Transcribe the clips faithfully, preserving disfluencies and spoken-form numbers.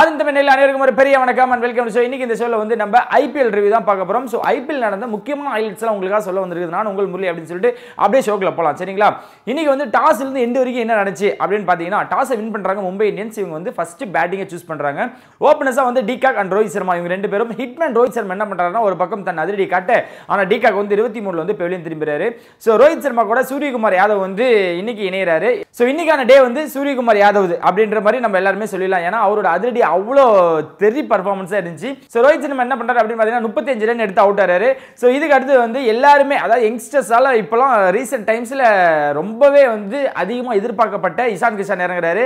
ஆதிந்த மின்னல் அனைவருக்கும் ஒரு பெரிய வணக்கம் அண்ட் வெல்கம். ஸோ இன்றைக்கி இந்த ஷோவில் வந்து நம்ம ஐபிஎல் ரிவ்யூ தான் பார்க்க போகிறோம். ஸோ ஐபிஎல் நடந்த முக்கியமான ஹைலைட்ஸ்லாம் உங்களுக்காக சொல்ல வந்திருக்குது. நான் உங்கள் முரளி அப்படின்னு சொல்லிட்டு அப்படியே ஷோக்கில் போகலாம், சரிங்களா? இன்றைக்கி வந்து டாஸ்லேருந்து எண்டு வரைக்கும் என்ன நடந்துச்சு அப்படின்னு பார்த்தீங்கன்னா, டாஸை வின் பண்ணுறாங்க மும்பை இந்தியன்ஸ். இவங்க வந்து ஃபஸ்ட்டு பேட்டிங்கை சூஸ் பண்ணுறாங்க. ஓப்பனர்ஸாக வந்து டிகாக் அண்ட் ரோஹித் சர்மா, இவங்க ரெண்டு பேரும். ஹிட்மேன் ரோஹித் சர்மா என்ன பண்ணுறாருன்னா, ஒரு பக்கம் தன் அதிரடி காட்டு, ஆனால் டிகாக் வந்து இருபத்தி மூணுல வந்து பெவிலியன் திரும்புகிறாரு. ஸோ ரோஹித் சர்மா கூட சூரியகுமார் யாதவ் வந்து இன்னைக்கு இணைகிறாரு. ஸோ இன்றைக்கான டே வந்து சூரியகுமார் யாதவ் அப்படின்ற மாதிரி நம்ம எல்லாருமே சொல்லிடலாம். ஏன்னா அவரோட அதிரடி அவ்வளோ தெரி பர்ஃபார்மன்ஸாக இருந்துச்சு. ஸோ ரோஹித் சர்மா என்ன பண்ணுறாரு அப்படின்னு பார்த்தீங்கன்னா, முப்பத்தஞ்சு ரன் எடுத்து அவுட் ஆகிறாரு. ஸோ இதுக்கு அடுத்து வந்து எல்லாருமே, அதாவது யங்ஸ்டர்ஸால் இப்போலாம் ரீசெண்ட் டைம்ஸில் ரொம்பவே வந்து அதிகமாக எதிர்பார்க்கப்பட்ட இஷான் கிஷான் இறங்குறாரு.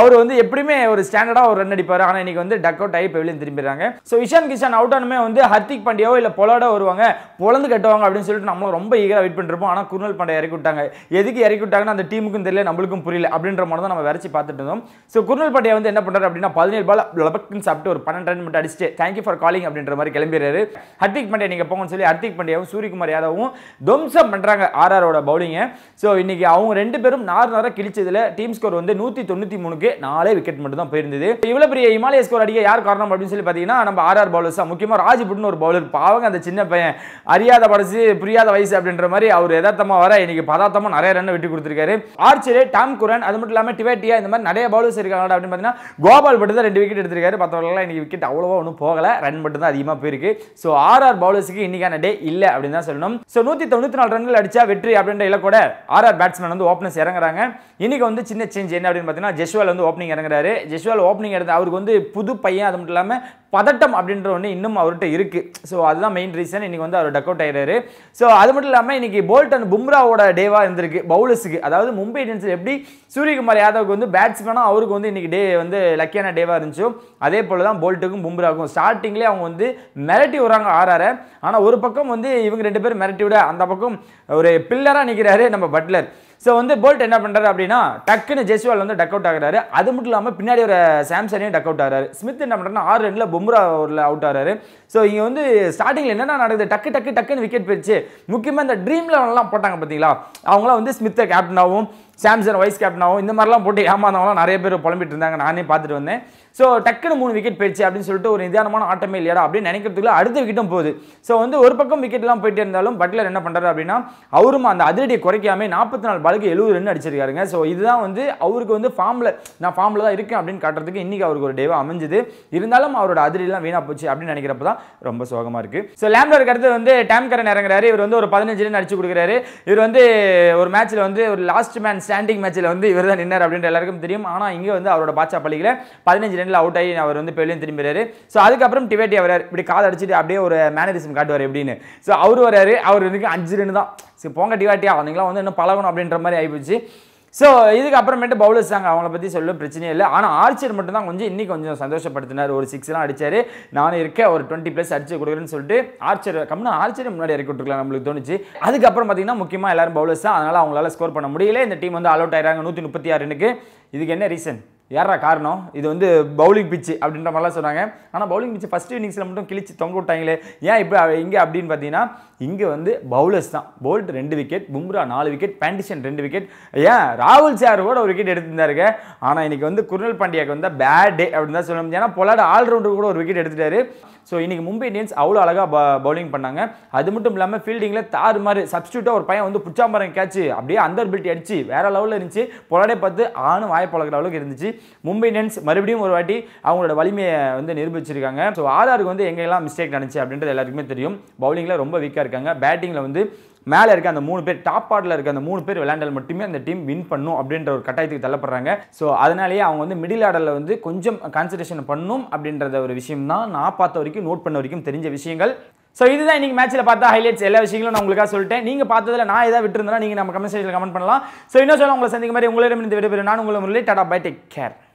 அவர் வந்து எப்படியுமே ஒரு ஸ்டாண்டர்டாக ஒரு ரன் அடிப்பார். ஆனால் இன்றைக்கி வந்து டக் அவுட் ஆகி வெளியில் திரும்பிடுறாங்க. ஸோ இஷான் கிஷான் அவுட் ஆனுமே வந்து ஹர்திக் பாண்டியாவோ இல்லை பொலாடோ வருவாங்க, பொலந்து கட்டுவாங்க அப்படின்னு சொல்லிட்டு நம்மளும் ரொம்ப ஈகராக வெயிட் பண்ணிருப்போம். ஆனால் குர்னல் பாண்டியா இறக்கி விட்டாங்க. எதுக்கு இறக்கி விட்டாங்கன்னா அந்த டீமுக்கும் தெரியல, நம்மளுக்கும் புரியல அப்படின்ற மாதிரி தான் நம்ம வரைச்சி பார்த்துட்டு இருந்தோம். ஸோ குர்னல் பாண்டியா வந்து என்ன பண்ணுறாரு அப்படின்னா, பதினேழு பால் லபக்குன்னு சாப்பிட்டு ஒரு பன்னெண்டு ரன் மட்டும் அடிச்சுட்டு தேங்க்யூ ஃபார் காலிங் அப்படின்ற மாதிரி கிளம்பிடுறாரு. ஹர்திக் பாண்டியா நீங்கள் போங்கன்னு சொல்லி ஹர்திக் பாண்டியாவும் சூரியகுமார் யாதவும் துவம்சம் பண்ணுறாங்க ஆர்ஆரோட பவுலிங்கை. ஸோ இன்னைக்கு அவங்க ரெண்டு பேரும் நாலு நேரம் கிழிச்சதில் டீம் ஸ்கோர் வந்து நூற்றி தொண்ணூற்றி மூணுக்கு நாலே விக்கெட் மட்டும் தான் போயிருந்தது. இவ்வளோ பெரிய இமாலய ஸ்கோர் அடிக்க யார் காரணம் அப்படின்னு சொல்லி பார்த்தீங்கன்னா, நம்ம ஆர்ஆர் பவுலர்ஸ் தான். முக்கியமாக ராஜ்புட்னு ஒரு பவுலர், பாவங்க அந்த சின்ன பையன், அறியாத படசு புரியாத வயசு அப்படின்ற மாதிரி அவர் எதார்த்தமாக வர இன்னைக்கு பதார்த்தமாக நிறைய ரன் விட்டு கொடுத்துருக்காரு. ஆர்ச்சர், டாம் குரன், அது மட்டும் இல்லாமல் டிவேட்டியா, இந்த மாதிரி நிறைய பவுலர்ஸ் இருக்காங்க அப்படின்னு பார்த்தீங்கன்னா, கோபால் மட்டும்தான் ரெண்டு விக்கெட் எடுத்திருக்காரு. மற்றவர்களாம் இன்னைக்கு விக்கெட் அவ்வளோவா ஒன்றும் போகலை, ரன் மட்டும் தான் அதிகமாக போயிருக்கு. ஸோ ஆர்ஆர் பவுலர்ஸுக்கு இன்னைக்கான டே இல்லை அப்படின்னு தான் சொல்லணும். ஸோ நூற்றி தொண்ணூற்றி நாலு ரன்கள் அடிச்சா வெற்றி அப்படின்ற இலக்கோட ஆர்ஆர் பேட்ஸ்மேன் வந்து ஓப்பனர்ஸ் இறங்குறாங்க. இன்னைக்கு வந்து சின்ன சேஞ்ச் என்ன அப்படின்னு பார்த்தீங்கன்னா, ஜெஸ்வால் வந்து ஓப்பனிங் இறங்குறாரு. ஜெஸ்வால் ஓப்பனிங் எடுத்து அவருக்கு வந்து புது பையன், அது மட்டும் இல்லாமல் பதட்டம் அப்படின்ற ஒன்று இன்னும் அவர்கிட்ட இருக்குது. ஸோ அதுதான் மெயின் ரீசன் இன்னைக்கு வந்து அவர் டக் அவுட் ஆயிடுறாரு. ஸோ அது மட்டும் இல்லாமல் இன்னைக்கு போல்ட் அண்ட் பும்ராவோட டேவாக இருந்திருக்கு பவுலர்ஸுக்கு. அதாவது மும்பை இந்தியன்ஸ் எப்படி சூரியகுமார் யாதவுக்கு வந்து பேட்ஸ்மேனாக அவருக்கு வந்து இன்னைக்கு டே வந்து லக்கியான டேவாக இருந்துச்சு, அதே போல் தான் போல்ட்டுக்கும் பும்ராவுக்கும். ஸ்டார்டிங்லேயே அவங்க வந்து மிரட்டி வராங்க ஆறார. ஆனால் ஒரு பக்கம் வந்து இவங்க ரெண்டு பேரும் மிரட்டி விட, அந்த பக்கம் ஒரு பில்லராக நிற்கிறாரு நம்ம பட்லர். ஸோ வந்து போல்ட் என்ன பண்ணுறாரு அப்படின்னா, டக்குன்னு ஜெஸ்வால் வந்து டக் அவுட் ஆகிறாரு. அது மட்டும் இல்லாமல் பின்னாடி ஒரு சாம்சனையும் டக் அவுட் ஆகிறாரு. ஸ்மித் என்ன பண்ணுறாருன்னா, ஆறு ரனில் பும்ரா ஓரில் அவுட் ஆகிறாரு. ஸோ இங்கே வந்து ஸ்டார்டிங்கில் என்னென்ன நடக்குது, டக்கு டக்கு டக்குன்னு விக்கெட் போயிடுச்சு. முக்கியமாக இந்த ட்ரீம் லெவன்லாம் போட்டாங்க பார்த்தீங்களா, அவங்களாம் வந்து ஸ்மித்தை கேப்டனாகவும் சாம்சன் வைஸ் கேப்டனாகவும் இந்த மாதிரிலாம் போட்டு ஏமாந்தவங்களாம் நிறைய பேர் புலம்பிட்டு இருந்தாங்க. நானே பார்த்துட்டு வந்தேன். ஸோ டக்குன்னு மூணு விக்கெட் போயிடுச்சு அப்படின்னு சொல்லிட்டு ஒரு நிதானமான ஆட்டமே இல்லையா அப்படின்னு நினைக்கிறதுக்குள்ள அடுத்த விக்கெட்டும் போகுது. ஸோ வந்து ஒரு பக்கம் விக்கெட்லாம் போயிட்டே இருந்தாலும் பட்லர் என்ன பண்ணுறாரு அப்படின்னா, அவரும் அந்த அதிரடியை குறைக்காமல் நாற்பத்தி நாலு பாலுக்கு எழுபது ரன் அடிச்சிருக்காருங்க. ஸோ இதுதான் வந்து அவருக்கு வந்து ஃபார்மில், நான் ஃபார்மில் தான் இருக்கேன் அப்படின்னு காட்டுறதுக்கு இன்னைக்கு அவருக்கு ஒரு டேவாக அமைஞ்சுது. இருந்தாலும் அவரோட அதிரடிலாம் வீணாக போச்சு அப்படின்னு நினைக்கிறப்ப தான் ரொம்ப சோகமாக இருக்குது. ஸோ லேம்டருக்கு அடுத்து வந்து டாம் கரன் இறங்குறாரு. இவர் வந்து ஒரு பதினஞ்சு ரன் அடிச்சு கொடுக்குறாரு. இவர் வந்து ஒரு மேட்ச்சில் வந்து ஒரு லாஸ்ட் மேன் ஸ்டாண்டிங் மேட்சில் வந்து இவர் தான் நின்னார் அப்படின்ற எல்லாருக்கும் தெரியும். ஆனால் இங்கே வந்து அவரோட பாட்சா பள்ளியில் பதினஞ்சு ரன்ல அவுட் ஆகி அவர் வந்து பெவிலியன் திரும்பிறாரு. ஸோ அதுக்கப்புறம் டிவேட்டி வராரு, இப்படி காதை அடிச்சுட்டு அப்படியே ஒரு மேனரிசம் காட்டுவார் எப்படின்னு. ஸோ அவர் வராரு, அவர் இருக்கு அஞ்சு ரன் தான். சரி போங்க டிவேட்டியா, அவங்களாம் வந்து இன்னும் பழகணும் அப்படின்ற மாதிரி ஆகிப்போச்சு. ஸோ இதுக்கப்புறமேட்டு பவுலர்ஸ் தாங்க, அவங்கள பற்றி சொல்ல பிரச்சனையே இல்லை. ஆனால் ஆர்ச்சர் மட்டும் தான் கொஞ்சம் இன்னைக்கு கொஞ்சம் சந்தோஷப்படுத்தினார். ஒரு சிக்ஸ்லாம் அடித்தார். நானும் இருக்கேன் ஒரு டுவெண்ட்டி ப்ளஸ் அடிச்சு கொடுக்குறேன்னு சொல்லிட்டு ஆர்ச்சர் கம்மினா ஆர்ச்சர் முன்னாடி இறக்கி விட்டுருக்கலாம் நம்மளுக்கு தோணுச்சு. அதுக்கப்புறம் பார்த்தீங்கன்னா முக்கியமாக எல்லாரும் பவுலர்ஸ் தான், அதனால் அவங்களால ஸ்கோர் பண்ண முடியல. இந்த டீம் வந்து ஆல் அவுட் ஆயிடுறாங்க நூற்றி முப்பத்தி ஆறு ரன்னுக்கு. இதுக்கு என்ன ரீசன், யாரா காரணம்? இது வந்து பவுலிங் பிச்சு அப்படின்ற மாதிரிலாம் சொன்னாங்க. ஆனால் பவுலிங் பிச்சு ஃபஸ்ட் இன்னிங்ஸில் மட்டும் கிழிச்சு தொங்க விட்டாங்களே, ஏன் இப்போ இங்கே அப்படின்னு பார்த்தீங்கன்னா, இங்கே வந்து பவுலர்ஸ் தான். போல்ட் ரெண்டு விக்கெட், பும்ரா நாலு விக்கெட், பேண்டிஷன் ரெண்டு விக்கெட், ஏன் ராகுல் சார் கூட ஒரு விக்கெட் எடுத்துருந்தாருங்க. ஆனால் இன்றைக்கி வந்து குர்னல் பாண்டியாவுக்கு வந்து பேட் டே அப்படின்னு தான் சொல்லணும். ஏன்னா பொலாட் ஆல்ரவுண்டர் கூட ஒரு விக்கெட் எடுத்துட்டாரு. ஸோ இன்றைக்கி மும்பை இந்தியன்ஸ் அவ்வளோ அழகாக ப பவுலிங் பண்ணாங்க. அது மட்டும் இல்லாமல் ஃபீல்டிங்கில் தாறு மாதிரி சப்ஸ்டியூட்டாக ஒரு பையன் வந்து புச்சாம்பரம் கேட்ச்சு அப்படியே அண்டர் பில்ட்டி அடிச்சு வேறு லெவலில் இருந்துச்சு. பொலாடே பார்த்து ஆணும் வாய் பழகிற அளவுக்கு இருந்துச்சு. மும்பை இந்தியன்ஸ் மறுபடியும் ஒரு வாட்டி அவங்களோட வலிமையை வந்து நிரூபிச்சிருக்காங்க. ஸோ ஆர்ஆருக்கு வந்து எங்கெல்லாம் மிஸ்டேக் நடந்துச்சு அப்படின்றது எல்லாருக்குமே தெரியும். பவுலிங்கில் ரொம்ப வீக்காக இருக்காங்க. பேட்டிங்கில் வந்து மேலே இருக்க அந்த மூணு பேர், டாப் ஆர்டரில் இருக்க அந்த மூணு பேர் விளையாண்டால் மட்டுமே அந்த டீம் வின் பண்ணும் அப்படின்ற ஒரு கட்டாயத்துக்கு தள்ளப்படுறாங்க. ஸோ அதனாலேயே அவங்க வந்து மிடில் ஆர்டரில் வந்து கொஞ்சம் கான்சன்ட்ரேஷன் பண்ணும் அப்படின்றத ஒரு விஷயம் தான் நான் பார்த்த வரைக்கும், நோட் பண்ண வரைக்கும் தெரிஞ்ச விஷயங்கள். ஸோ இதுதான் இன்றைக்கி மேட்ச்சில் பார்த்தா ஹைலைட்ஸ். எல்லா விஷயங்களும் நான் உங்களுக்காக சொல்லிட்டேன். நீங்கள் பார்த்ததில் நான் ஏதாவது விட்டுருந்தேன்னா நீங்கள் நம்ம கமெண்ட் செக்ஷனில் கமெண்ட் பண்ணலாம். ஸோ இன்னும் சொல்ல உங்களை சந்திக்க மாதிரி உங்களிடம் இந்த விடைபெறும். நான் உங்களை Murali, tata bye, take care.